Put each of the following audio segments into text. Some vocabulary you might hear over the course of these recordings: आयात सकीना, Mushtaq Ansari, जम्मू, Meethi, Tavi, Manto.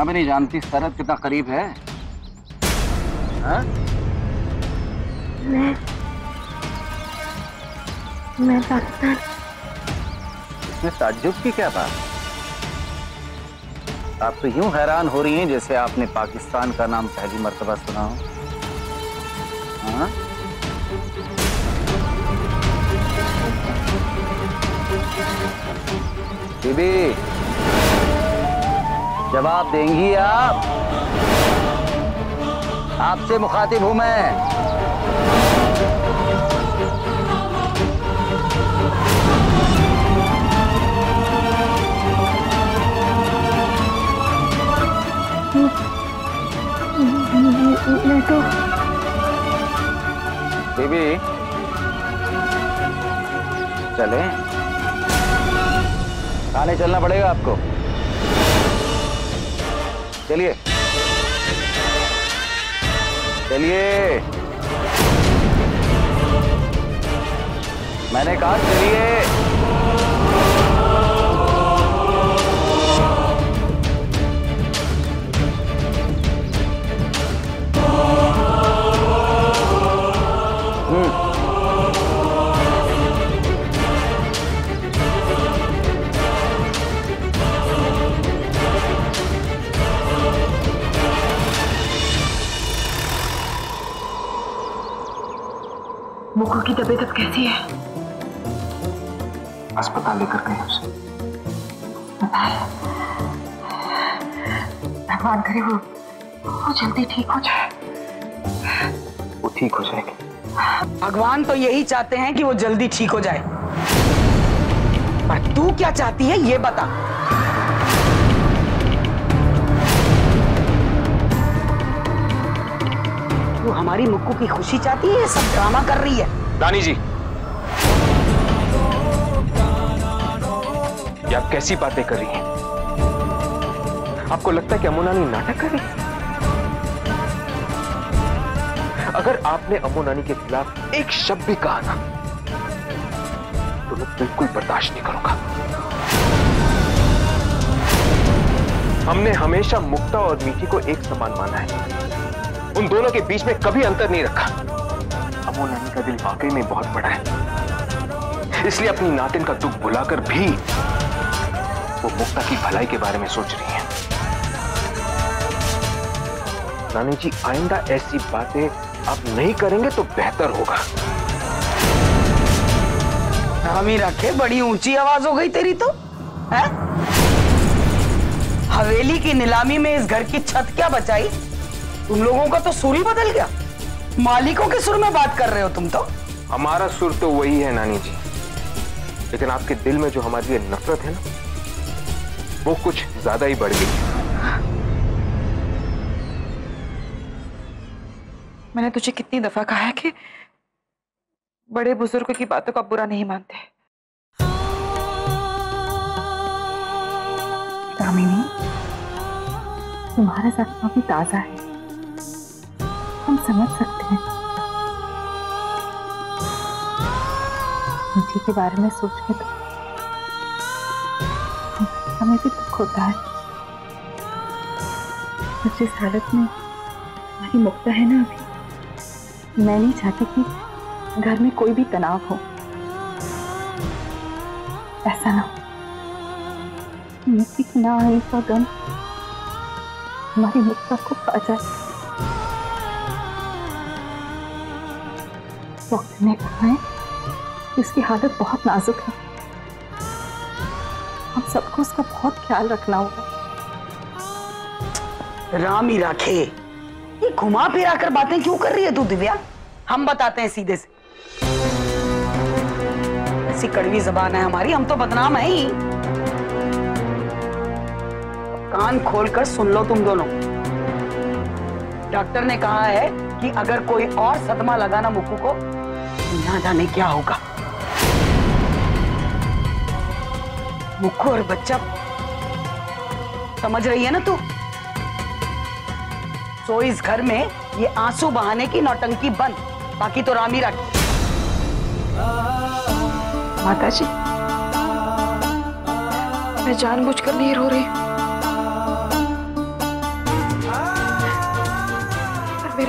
इतना भी नहीं जानती सरहद कितना करीब है। हाँ? मैं पाकिस्तान। इसमें ताज्जुब की क्या बात? आप तो यूं हैरान हो रही हैं जैसे आपने पाकिस्तान का नाम पहली मर्तबा सुना हो। हाँ? बीबी जवाब देंगी आप? आपसे मुखातिब हूं मैं। तो बीबी चले थाने चलना पड़ेगा आपको। चलिए चलिए, मैंने कहा चलिए। मुकु की तबीयत अब कैसी है? अस्पताल लेकर गए उसे। भगवान करे वो जल्दी ठीक हो जाए। वो ठीक हो जाएगी। भगवान तो यही चाहते हैं कि वो जल्दी ठीक हो जाए। पर तू क्या चाहती है ये बता। तू हमारी मुक्कू की खुशी चाहती है, सब ड्रामा कर रही है। रानी जी, ये आप कैसी बातें कर रही हैं? आपको लगता है कि अमो नानी नाटक कर रही है? अगर आपने अमो नानी के खिलाफ एक शब्द भी कहा ना, तो मैं बिल्कुल बर्दाश्त नहीं करूंगा। हमने हमेशा मुक्ता और मीठी को एक समान माना है, उन दोनों के बीच में कभी अंतर नहीं रखा। अमो नानी का दिल वाकई में बहुत बड़ा है, इसलिए अपनी नातिन का दुख भुलाकर भी वो मुक्ता की भलाई के बारे में सोच रही है। नानी जी, आइंदा ऐसी बातें आप नहीं करेंगे तो बेहतर होगा। नामी रखे, बड़ी ऊंची आवाज हो गई तेरी तो है? हवेली की नीलामी में इस घर की छत क्या बचाई? तुम लोगों का तो सुर ही बदल गया। मालिकों के सुर में बात कर रहे हो तुम तो। हमारा सुर तो वही है नानी जी, लेकिन आपके दिल में जो हमारी नफरत है ना, वो कुछ ज्यादा ही बढ़ गई। मैंने तुझे कितनी दफा कहा है कि बड़े बुजुर्गों की बातों का बुरा नहीं मानते। दामिनी, तुम्हारा सपना भी ताजा है, हम समझ सकते हैं। मीठी के बारे में सोच के तो हमें भी दुख होता है। तो जिस हालत में हमारी मुक्ता है ना अभी, मैं नहीं चाहती कि घर में कोई भी तनाव हो। ऐसा ना हो मीठी की ना आने का गम हमारी मुक्ता को पा जाए। डॉक्टर ने कहा है इसकी हालत बहुत नाजुक है, हम सबको उसका बहुत ख्याल रखना होगा। रामी राखे, ये घुमा फिरा कर बातें क्यों कर रही है तू दिव्या? हम बताते हैं सीधे से। ऐसी कड़वी जबान है हमारी, हम तो बदनाम है ही। कान खोलकर सुन लो तुम दोनों। डॉक्टर ने कहा है कि अगर कोई और सदमा लगाना मुक्कू को, ना जाने क्या होगा। मुक्कू और बच्चा, समझ रही है ना तू? तो इस घर में ये आंसू बहाने की नौटंकी बंद, बाकी तो रामी राख। माताजी, मैं जानबूझकर नहीं रो रही,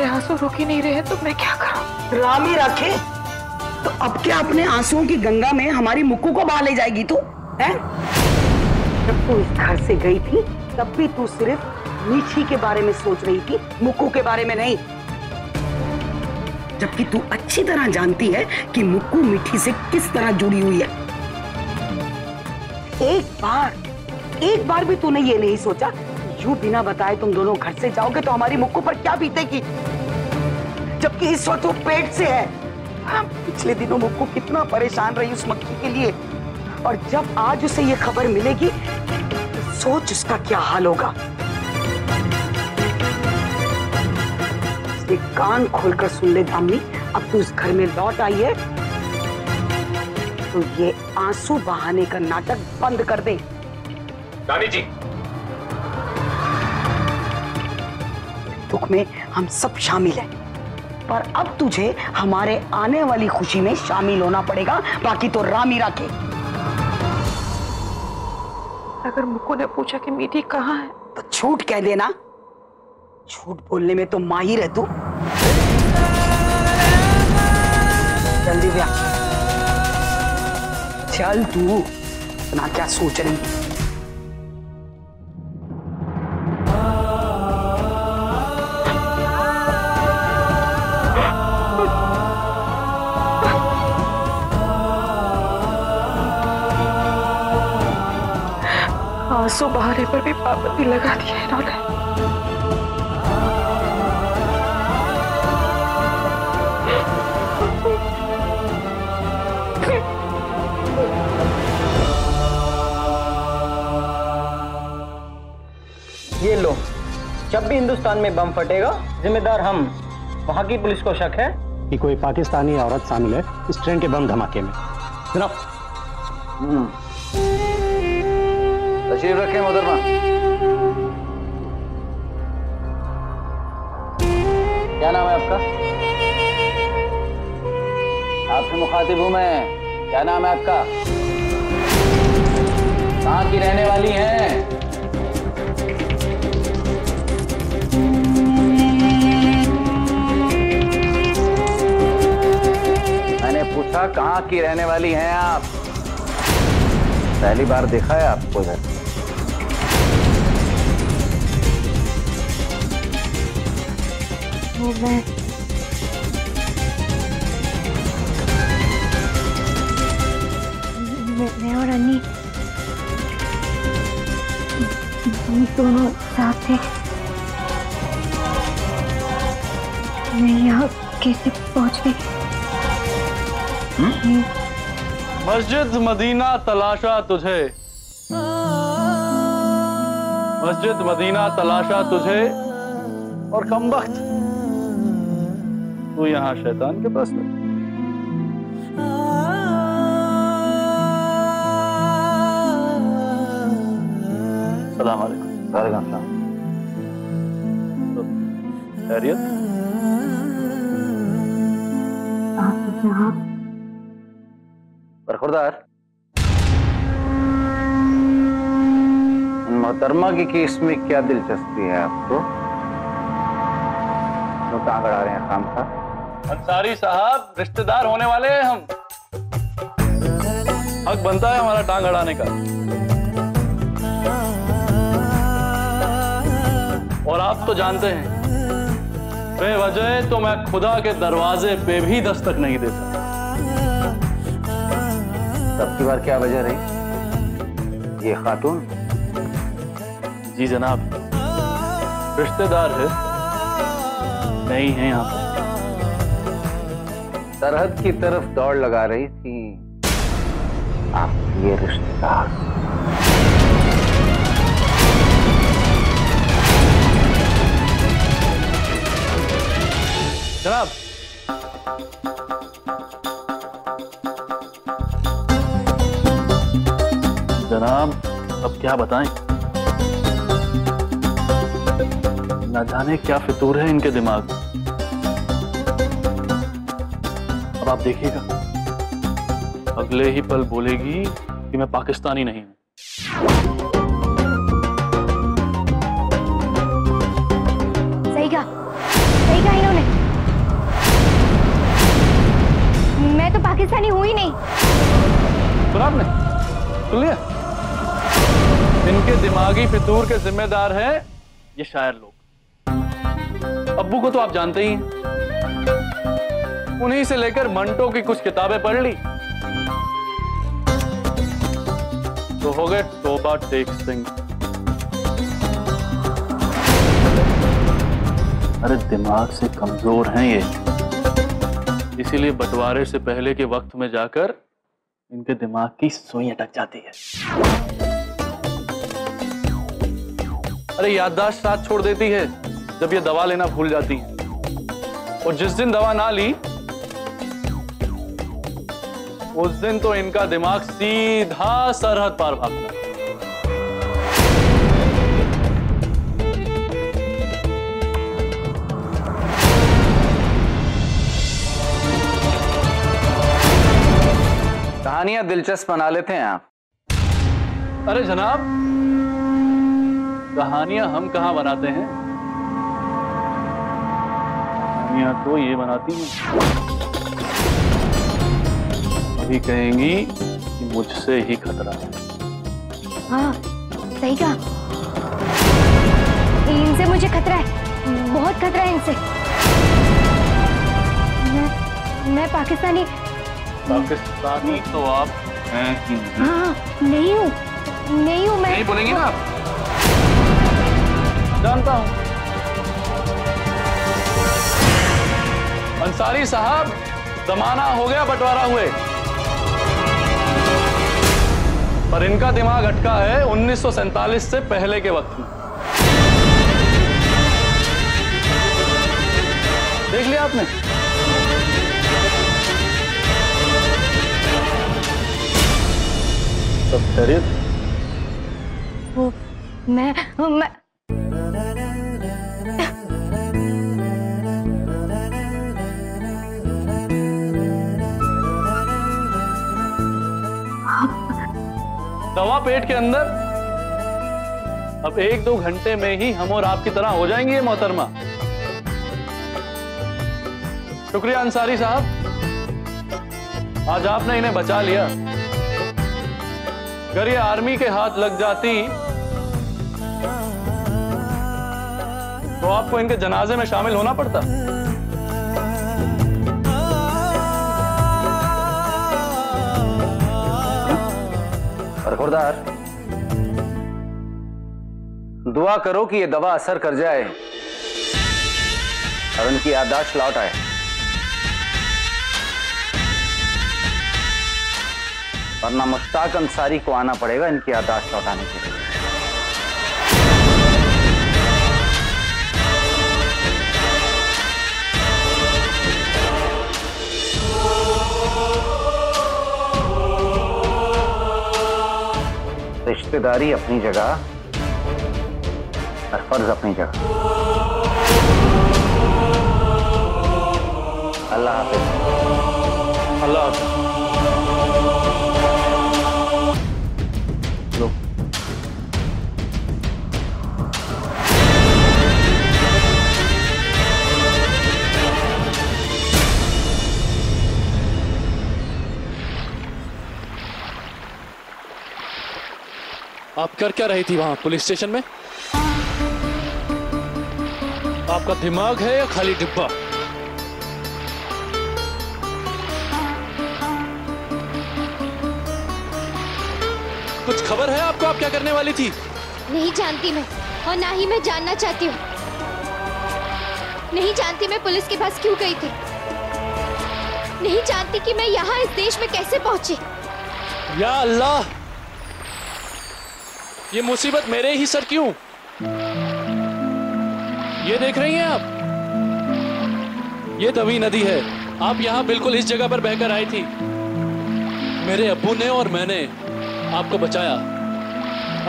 मेरे आंसू रुक ही नहीं रहे तो मैं क्या करूं? राम ही रखे। तो अब क्या अपने आंसुओं की गंगा में हमारी मुक्कू को बहा ले जाएगी तू? हैं? जब तू इस घर से गई थी तब भी तू सिर्फ मीठी के बारे में सोच रही थी, मुक्कू के बारे में नहीं। जबकि तू अच्छी तरह जानती है कि मुक्कू मीठी से किस तरह जुड़ी हुई है। एक बार भी तूने ये नहीं सोचा? यूं बिना बताए तुम दोनों घर से जाओगे तो हमारी मुक्कू पर क्या बीतेगी, जबकि इस वक्त वो पेट से है। पिछले दिनों मुक्कू कितना परेशान रही उस मक्खी के लिए, और जब आज उसे ये खबर मिलेगी तो सोच उसका क्या हाल होगा। कान खोलकर सुन ले दामिनी, अब तू उस घर में लौट आई है तो ये आंसू बहाने का नाटक बंद कर दे। दानी जी, दुख में हम सब शामिल हैं, पर अब तुझे हमारे आने वाली खुशी में शामिल होना पड़ेगा, बाकी तो राम ही राखे। अगर मुक्कू ने पूछा कि मीठी कहाँ है तो झूठ कह देना, झूठ बोलने में तो माहिर है तू। जल्दी व्या चल, तू ना क्या सोच रही है? आंसू बहाने पर भी पाबंदी लगा दी है इन्होंने। ये लो, जब भी हिंदुस्तान में बम फटेगा जिम्मेदार हम। वहाँ की पुलिस को शक है कि कोई पाकिस्तानी औरत शामिल है इस ट्रेन के बम धमाके में। जनाब तशरीफ रखें मोहतरमा। क्या नाम है आपका? आपसे मुखातिब हूँ मैं। क्या नाम है आपका? कहाँ की रहने वाली हैं? पूछा कहाँ की रहने वाली हैं आप? पहली बार देखा है आपको इधर। मैं और अन्नी दोनों साथ थे। मैं यहाँ कैसे पहुँच गई? मस्जिद मदीना तलाशा तुझे, मस्जिद मदीना तलाशा तुझे और कमबख्त तू यहाँ शैतान के पास में। सलाम अलैकुम। वालेकुम सलाम। खैरियत? हाँ। बरखुरदार, मोहतरमा की केस में क्या दिलचस्पी है आपको? लोग कहाँ गड़ा रहे हैं काम का? अंसारी साहब रिश्तेदार होने वाले हैं हम। हक बनता है हमारा टांग अड़ाने का। और आप तो जानते हैं बेवजह तो मैं खुदा के दरवाजे पे भी दस्तक नहीं देता। तब की बार क्या वजह रही? ये खातून? जी जनाब, रिश्तेदार है, नहीं है यहाँ पर। सरहद की तरफ दौड़ लगा रही थी आप ये रिश्तेदार। जनाब जनाब, अब क्या बताएं? ना जाने क्या फितूर है इनके दिमाग। अब आप देखिएगा, अगले ही पल बोलेगी कि मैं पाकिस्तानी नहीं हूं। सही क्या इन्होंने? मैं तो पाकिस्तानी हूं ही नहीं। सुना आपने? सुन लिया? इनके दिमागी फितूर के जिम्मेदार हैं ये शायर लोग। अब्बू को तो आप जानते ही हैं। उन्हीं से लेकर मंटो की कुछ किताबें पढ़ ली तो हो गए तोबा टेक सिंह। अरे दिमाग से कमजोर हैं ये, इसीलिए बंटवारे से पहले के वक्त में जाकर इनके दिमाग की सुई अटक जाती है। अरे याददाश्त साथ छोड़ देती है जब ये दवा लेना भूल जाती है, और जिस दिन दवा ना ली उस दिन तो इनका दिमाग सीधा सरहद पार भागता है। कहानियां दिलचस्प बना लेते हैं आप। अरे जनाब, कहानियां हम कहां बनाते हैं? कहानियां तो ये बनाती हैं। अभी कहेंगी कि मुझसे ही खतरा है। हाँ सही कहा, इनसे मुझे खतरा है, बहुत खतरा है इनसे। मैं पाकिस्तानी। पाकिस्तानी तो आप हैं कि नहीं? हाँ नहीं हूँ, नहीं हूँ मैं। नहीं बोलेंगी ना आप? जानता हूं अंसारी साहब, जमाना हो गया बंटवारा हुए, पर इनका दिमाग अटका है 1947 से पहले के वक्त में। देख लिया आपने? सब खैरियत? वो मैं दवा पेट के अंदर। अब 1-2 घंटे में ही हम और आपकी तरह हो जाएंगे ये मोहतरमा। शुक्रिया अंसारी साहब, आज आपने इन्हें बचा लिया। अगर ये आर्मी के हाथ लग जाती तो आपको इनके जनाजे में शामिल होना पड़ता। सरखुरदार, दुआ करो कि ये दवा असर कर जाए और उनकी याददाश्त लौट आए। वरना मुश्ताक अंसारी को आना पड़ेगा इनकी याददाश्त लौटाने के लिए। रिश्तेदारी अपनी जगह और फर्ज अपनी जगह। अल्लाह हाफिज। अल्लाह हाफिज। लो आप कर क्या रही थी वहां पुलिस स्टेशन में? आपका दिमाग है या खाली डिब्बा? कुछ खबर है आपको? आप क्या करने वाली थी? नहीं जानती मैं, और ना ही मैं जानना चाहती हूँ। नहीं जानती मैं पुलिस के पास क्यों गई थी। नहीं जानती कि मैं यहाँ इस देश में कैसे पहुंची। या अल्लाह, ये मुसीबत मेरे ही सर क्यों? ये देख रही हैं आप, ये तवी नदी है। आप यहाँ बिल्कुल इस जगह पर बहकर आई थी। मेरे अब्बू ने और मैंने आपको बचाया,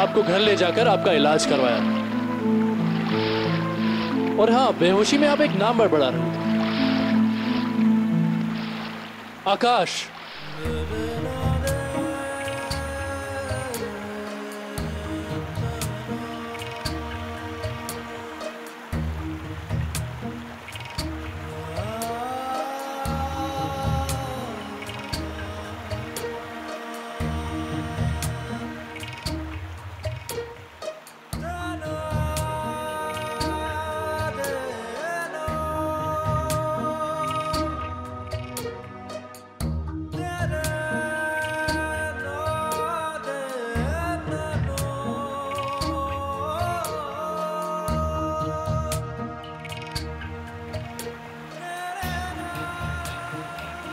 आपको घर ले जाकर आपका इलाज करवाया। और हाँ, बेहोशी में आप एक नाम बड़बड़ा रही थी, आकाश।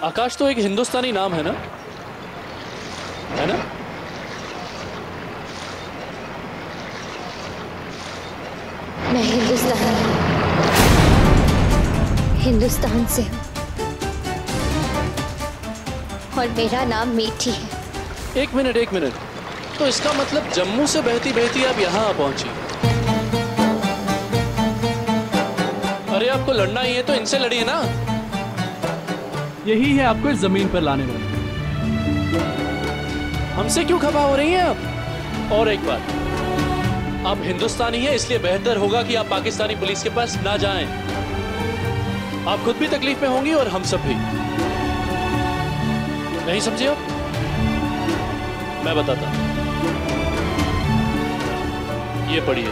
आकाश तो एक हिंदुस्तानी नाम है ना, है ना? मैं हिंदुस्तान से हूँ और मेरा नाम मीठी है। एक मिनट, तो इसका मतलब जम्मू से बहती बहती आप यहाँ आ पहुँची। अरे आपको लड़ना ही है तो इनसे लड़िए ना, यही है आपको इस जमीन पर लाने वाला। हमसे क्यों खफा हो रही हैं आप? और एक बात, आप हिंदुस्तानी हैं इसलिए बेहतर होगा कि आप पाकिस्तानी पुलिस के पास ना जाएं। आप खुद भी तकलीफ में होंगी और हम सब भी। नहीं समझे आप? मैं बताता हूं, ये पढ़िए।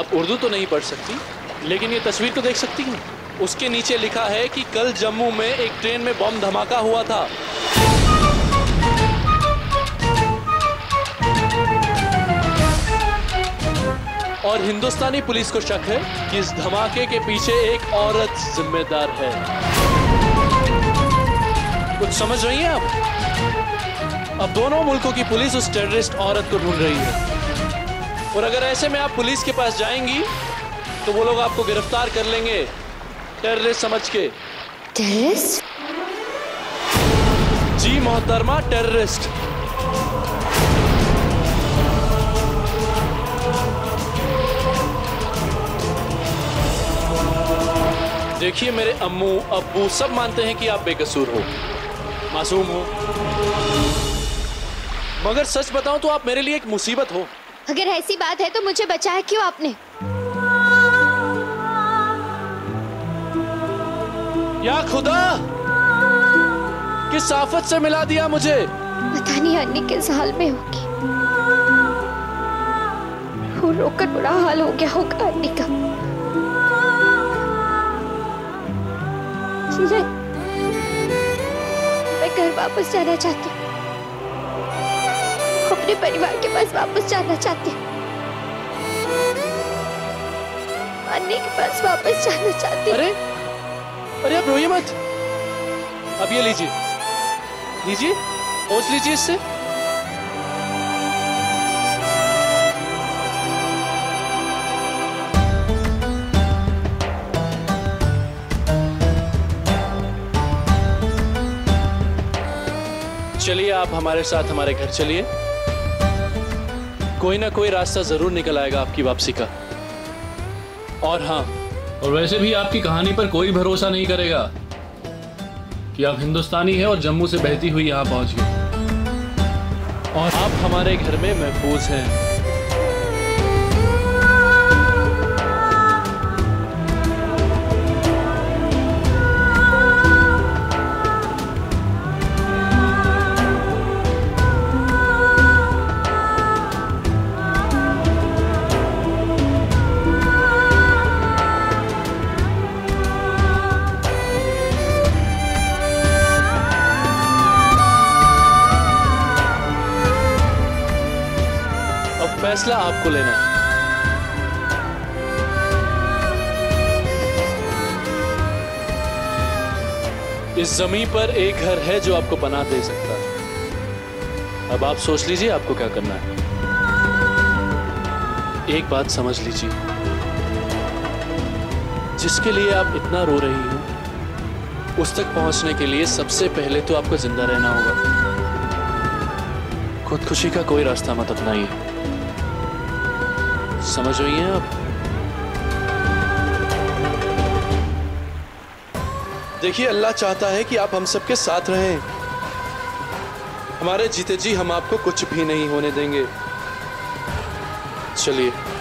आप उर्दू तो नहीं पढ़ सकती, लेकिन ये तस्वीर तो देख सकती हैं। उसके नीचे लिखा है कि कल जम्मू में एक ट्रेन में बम धमाका हुआ था। और हिंदुस्तानी पुलिस को शक है कि इस धमाके के पीछे एक औरत जिम्मेदार है। कुछ समझ रही हैं आप? अब दोनों मुल्कों की पुलिस उस टेररिस्ट औरत को ढूंढ रही है, और अगर ऐसे में आप पुलिस के पास जाएंगी तो वो लोग आपको गिरफ्तार कर लेंगे टेररिस्ट समझ के। टेररिस्ट? जी मोहतरमा, टेररिस्ट। देखिए मेरे अम्मू अब्बू सब मानते हैं कि आप बेकसूर हो, मासूम हो, मगर सच बताऊं तो आप मेरे लिए एक मुसीबत हो। अगर ऐसी बात है तो मुझे बचाया क्यों आपने? या खुदा, किस आफत से मिला दिया मुझे। पता नहीं अन्नी किस हाल में होगी, वो रोकर बुरा हाल हो गया होगा अन्नी का। मैं घर वापस जाना चाहती हूँ, अपने परिवार के पास वापस जाना चाहती हूँ, अन्नी के पास वापस जाना चाहती हूँ। अरे आप रोइए मत। अब ये लीजिए, ओस लीजिए इससे। चलिए आप हमारे साथ हमारे घर चलिए, कोई ना कोई रास्ता जरूर निकल आएगा आपकी वापसी का। और हाँ, और वैसे भी आपकी कहानी पर कोई भरोसा नहीं करेगा कि आप हिंदुस्तानी हैं और जम्मू से बहती हुई यहाँ पहुंच गए, और आप हमारे घर में महफूज हैं। फैसला आपको लेना है। इस जमीन पर एक घर है जो आपको पनाह दे सकता है। अब आप सोच लीजिए आपको क्या करना है। एक बात समझ लीजिए, जिसके लिए आप इतना रो रही हो, उस तक पहुंचने के लिए सबसे पहले तो आपको जिंदा रहना होगा। खुदकुशी का कोई रास्ता मत अपनाइए, समझ रही हैं आप? देखिए अल्लाह चाहता है कि आप हम सबके साथ रहें, हमारे जीते जी हम आपको कुछ भी नहीं होने देंगे। चलिए।